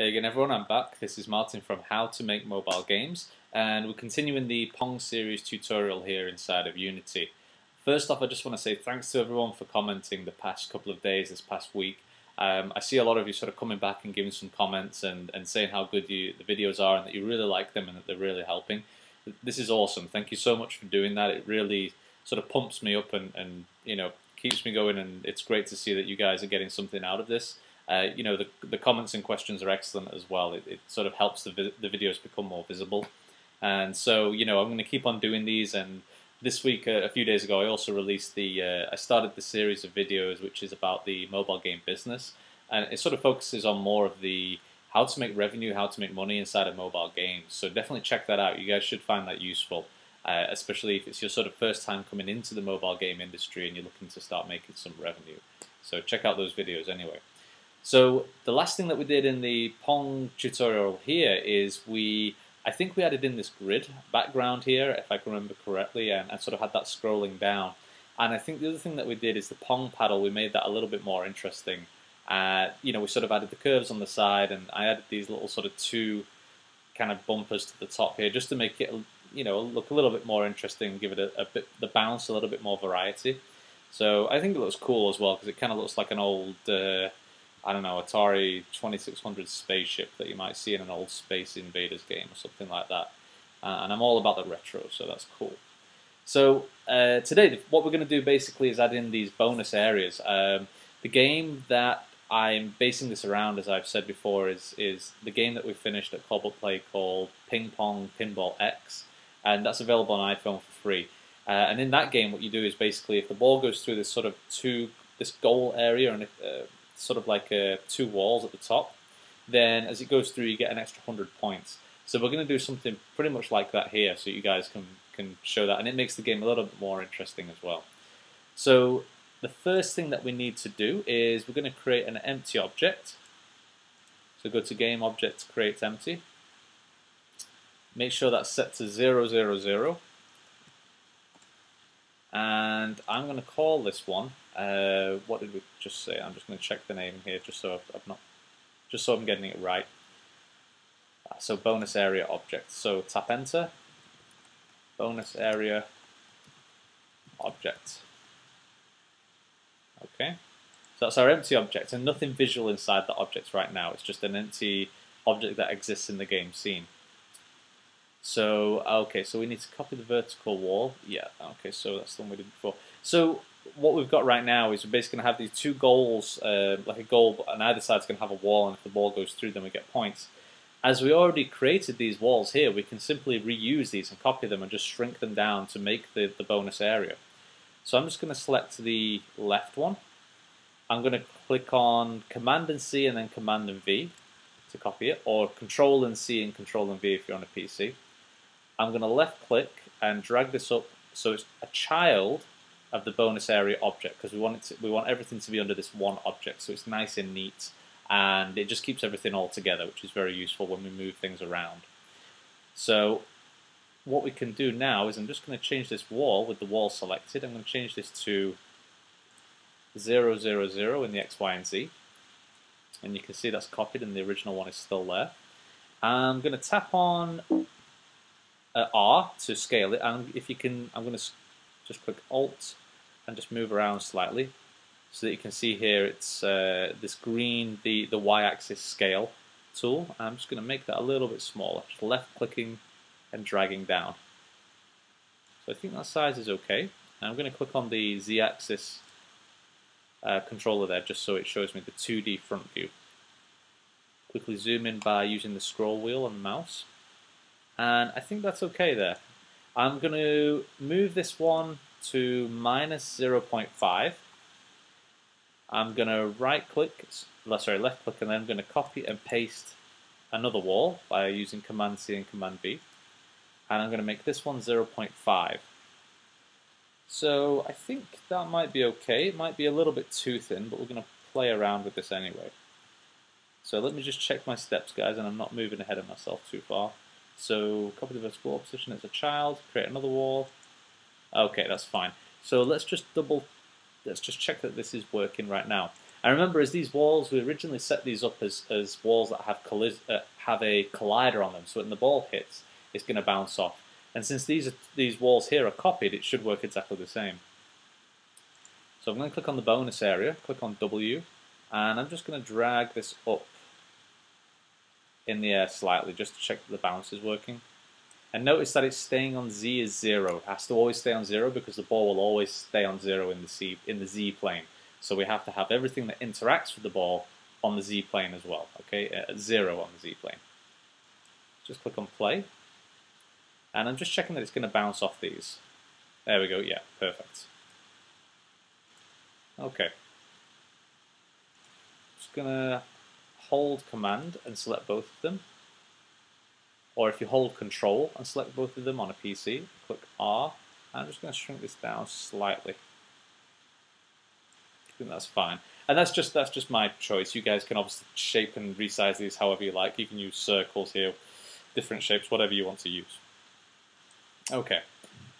Hey again everyone, I'm back. This is Martin from How To Make Mobile Games, and we're continuing the Pong series tutorial here inside of Unity. First off, I just want to say thanks to everyone for commenting the past couple of days, this past week. I see a lot of you sort of coming back and giving some comments and saying how good the videos are and that you really like them and that they're really helping. This is awesome. Thank you so much for doing that. It really sort of pumps me up and you know, keeps me going, and it's great to see that you guys are getting something out of this. You know, the comments and questions are excellent as well. It sort of helps the videos become more visible. And so, you know, I'm going to keep on doing these. And this week, a few days ago, I also released I started the series of videos which is about the mobile game business. And it sort of focuses on more of the how to make revenue, how to make money inside of mobile games. So definitely check that out. You guys should find that useful, especially if it's your sort of first time coming into the mobile game industry and you're looking to start making some revenue. So check out those videos anyway. So the last thing that we did in the Pong tutorial here is I think we added in this grid background here, if I can remember correctly, and sort of had that scrolling down. And I think the other thing that we did is the Pong paddle, we made that a little bit more interesting. You know, we sort of added the curves on the side, and I added these little sort of two kind of bumpers to the top here just to make it, you know, look a little bit more interesting, give it the bounce a little bit more variety. So I think it looks cool as well because it kind of looks like an old... I don't know, Atari 2600 spaceship that you might see in an old Space Invaders game or something like that. And I'm all about the retro, so that's cool. So today, what we're going to do basically is add in these bonus areas. The game that I'm basing this around, as I've said before, is the game that we finished at Cobble Play called Ping Pong Pinball X, and that's available on iPhone for free. And in that game, what you do is basically, if the ball goes through this sort of this goal area, and sort of like two walls at the top, then as it goes through you get an extra 100 points. So we're going to do something pretty much like that here so you guys can show that, and it makes the game a little bit more interesting as well. So the first thing that we need to do is we're going to create an empty object. So go to Game Object, Create Empty. Make sure that's set to 000. And I'm going to call this one, what did we just say? I'm just going to check the name here just so I'm getting it right. So bonus area object. So tap enter, bonus area object. Okay, so that's our empty object, and nothing visual inside the object right now. It's just an empty object that exists in the game scene. So, okay, so we need to copy the vertical wall. Yeah, okay, so that's the one we did before. So what we've got right now is we're basically going to have these two goals, like a goal on either side's going to have a wall, and if the ball goes through, then we get points. As we already created these walls here, we can simply reuse these and copy them and just shrink them down to make the bonus area. So I'm just going to select the left one. I'm going to click on Command and C and then Command and V to copy it, or Control and C and Control and V if you're on a PC. I'm going to left click and drag this up so it's a child of the bonus area object, because we want everything to be under this one object, so it's nice and neat, and it just keeps everything all together, which is very useful when we move things around. So what we can do now is I'm just going to change this wall with the wall selected. I'm going to change this to 000 in the X, Y, and Z, and you can see that's copied and the original one is still there. I'm going to tap on R to scale it, and if you can, I'm going to just click Alt and just move around slightly so that you can see here it's this green, the Y-axis scale tool. I'm just going to make that a little bit smaller, just left clicking and dragging down. So I think that size is okay. I'm going to click on the Z-axis controller there just so it shows me the 2D front view. Quickly zoom in by using the scroll wheel and mouse. And I think that's okay there. I'm going to move this one to -0.5. I'm going to left click, and then I'm going to copy and paste another wall by using Command C and Command V. And I'm going to make this one 0.5. So I think that might be okay. It might be a little bit too thin, but we're going to play around with this anyway. So let me just check my steps, guys, and I'm not moving ahead of myself too far. So copy the vertical wall position as a child, create another wall. Okay, that's fine. So let's just check that this is working right now. I remember as these walls, we originally set these up as walls that have a collider on them, so when the ball hits, it's going to bounce off. And since these walls here are copied, it should work exactly the same. So I'm going to click on the bonus area, click on W, and I'm just going to drag this up in the air slightly just to check that the bounce is working. And notice that it's staying on Z is 0. It has to always stay on 0 because the ball will always stay on 0 in the Z plane. So we have to have everything that interacts with the ball on the Z plane as well, okay, at 0 on the Z plane. Just click on play, and I'm just checking that it's going to bounce off these. There we go, yeah, perfect. Okay. Just going to hold command and select both of them. Or if you hold control and select both of them on a PC, click R, and I'm just going to shrink this down slightly. I think that's fine. And that's just my choice. You guys can obviously shape and resize these however you like. You can use circles here, different shapes, whatever you want to use. Okay,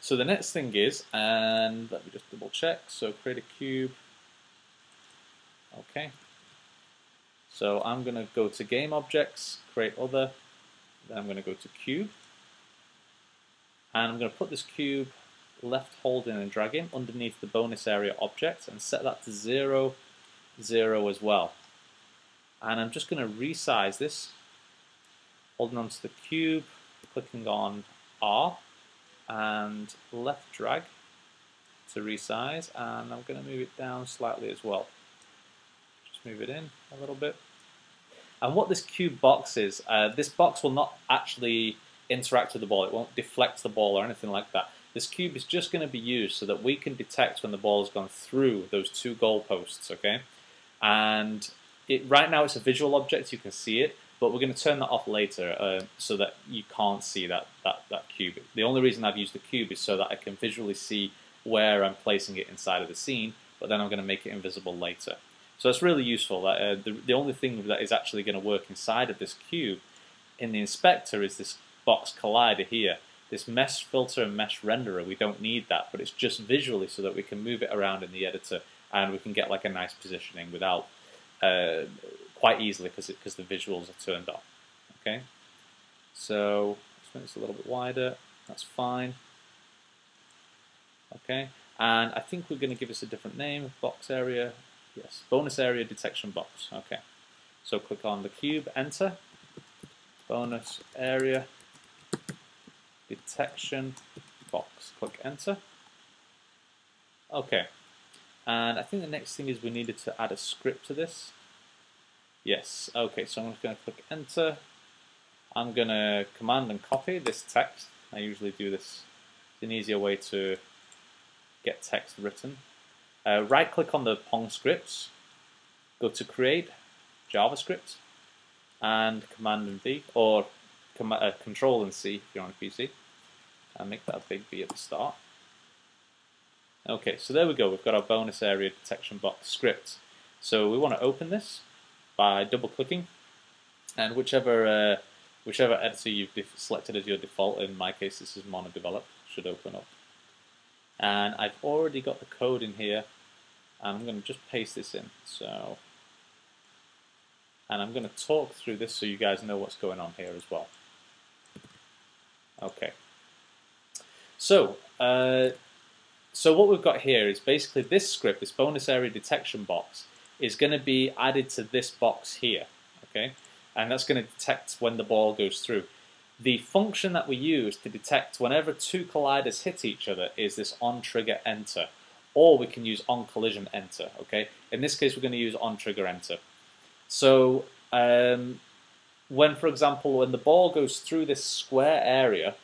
so the next thing is, and let me just double check, so create a cube. Okay, so I'm going to go to game objects, create other. Then I'm going to go to cube, and I'm going to put this cube left holding and dragging underneath the bonus area object and set that to 0, 0 as well. And I'm just going to resize this, holding onto the cube, clicking on R, and left drag to resize, and I'm going to move it down slightly as well. Just move it in a little bit. And what this cube box is, this box will not actually interact with the ball. It won't deflect the ball or anything like that. This cube is just going to be used so that we can detect when the ball has gone through those two goalposts, okay? And right now it's a visual object, you can see it, but we're going to turn that off later so that you can't see that cube. The only reason I've used the cube is so that I can visually see where I'm placing it inside of the scene, but then I'm going to make it invisible later. So that's really useful. The only thing that is actually going to work inside of this cube in the inspector is this box collider here. This mesh filter and mesh renderer, we don't need that, but it's just visually so that we can move it around in the editor and we can get like a nice positioning without quite easily because the visuals are turned on. Okay, so let's make this a little bit wider. That's fine. Okay, and I think we're going to give this a different name, box area. Yes, bonus area detection box. Okay, so click on the cube, enter, bonus area detection box, click enter. Okay, and I think the next thing is we needed to add a script to this. Yes, okay, so I'm just going to click enter. I'm going to command and copy this text. I usually do this, it's an easier way to get text written. Right click on the Pong scripts, go to create, JavaScript, and command and V, or control and C if you're on a PC, and make that a big B at the start. Okay, so there we go, we've got our bonus area detection box script. So we want to open this by double clicking, and whichever editor you've selected as your default, in my case this is MonoDevelop, should open up. And I've already got the code in here, and I'm going to just paste this in. So, and I'm going to talk through this so you guys know what's going on here as well. Okay. So, so what we've got here is basically this script, this bonus area detection box, is going to be added to this box here. Okay, and that's going to detect when the ball goes through. The function that we use to detect whenever two colliders hit each other is this onTriggerEnter, or we can use onCollisionEnter. Okay, in this case, we're going to use onTriggerEnter. So, for example, when the ball goes through this square area,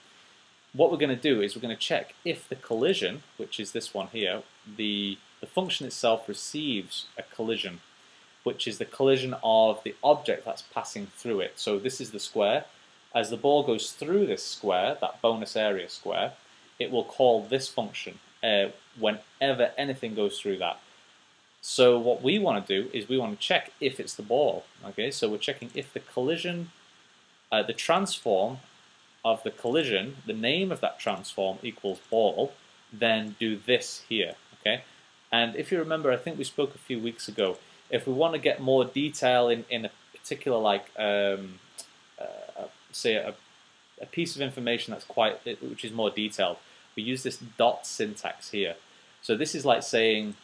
what we're going to do is we're going to check if the collision, which is this one here, the function itself receives a collision, which is the collision of the object that's passing through it. So this is the square. As the ball goes through this square, that bonus area square, it will call this function whenever anything goes through that. So what we want to do is we want to check if it's the ball. Okay, so we're checking if the collision, the transform of the collision, the name of that transform equals ball, then do this here. Okay, and if you remember, I think we spoke a few weeks ago, if we want to get more detail in a particular, like, say a piece of information that's which is more detailed, we use this dot syntax here. So this is like saying,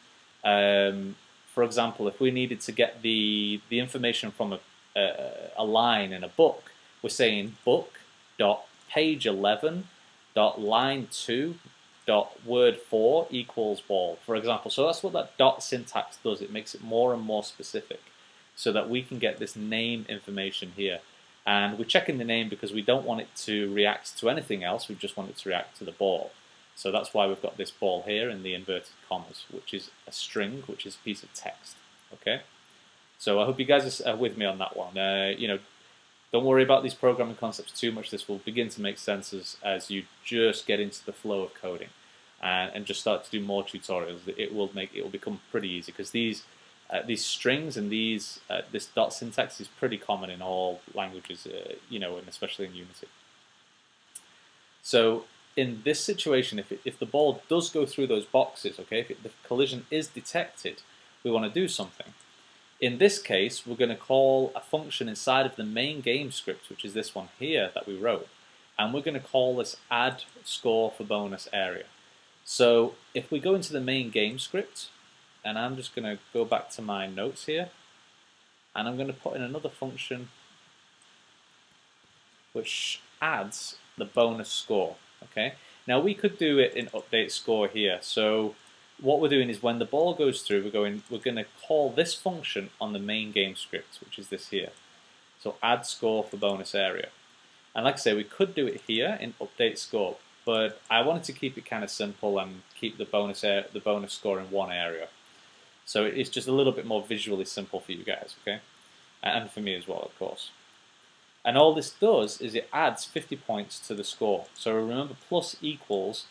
for example, if we needed to get the information from a line in a book, we're saying book.page11.line2.word4 equals wall, for example. So that's what that dot syntax does. It makes it more and more specific so that we can get this name information here. And we're checking the name because we don't want it to react to anything else. We just want it to react to the ball. So that's why we've got this ball here in the inverted commas, which is a string, which is a piece of text. Okay. So I hope you guys are with me on that one. You know, don't worry about these programming concepts too much. This will begin to make sense as you just get into the flow of coding and just start to do more tutorials. It will become pretty easy, because these strings and this dot syntax is pretty common in all languages, you know, and especially in Unity. So in this situation, if the ball does go through those boxes, okay, if the collision is detected, we want to do something. In this case, we're going to call a function inside of the main game script, which is this one here that we wrote, and we're going to call this add score for bonus area. So if we go into the main game script, and I'm just going to go back to my notes here, and I'm going to put in another function which adds the bonus score. Okay. Now we could do it in update score here. So what we're doing is when the ball goes through, we're going to call this function on the main game script, which is this here. So add score for bonus area. And like I say, we could do it here in update score, but I wanted to keep it kind of simple and keep the bonus score in one area. So it's just a little bit more visually simple for you guys, okay? And for me as well, of course. And all this does is it adds 50 points to the score. So remember, plus equals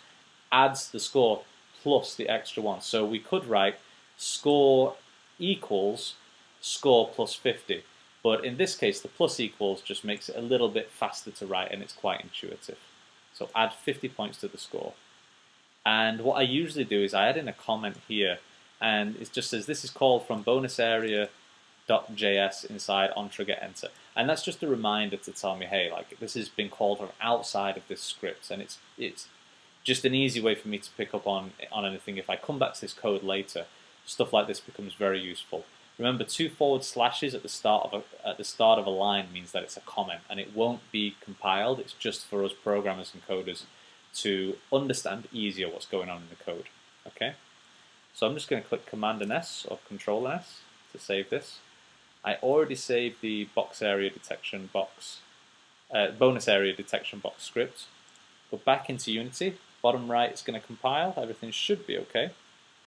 adds the score plus the extra one. So we could write score equals score plus 50. But in this case, the plus equals just makes it a little bit faster to write, and it's quite intuitive. So add 50 points to the score. And what I usually do is I add in a comment here, and it just says this is called from bonus area .js inside on trigger enter, and that's just a reminder to tell me, hey, like, this has been called from outside of this script, and it's just an easy way for me to pick up on anything. If I come back to this code later, stuff like this becomes very useful. Remember, 2 forward slashes at the start of a line means that it's a comment, and it won't be compiled. It's just for us programmers and coders to understand easier what's going on in the code. Okay, so I'm just going to click Command and S or Control and S to save this. I already saved the box area detection box, bonus area detection box script. Go back into Unity, bottom right, it's going to compile, everything should be okay.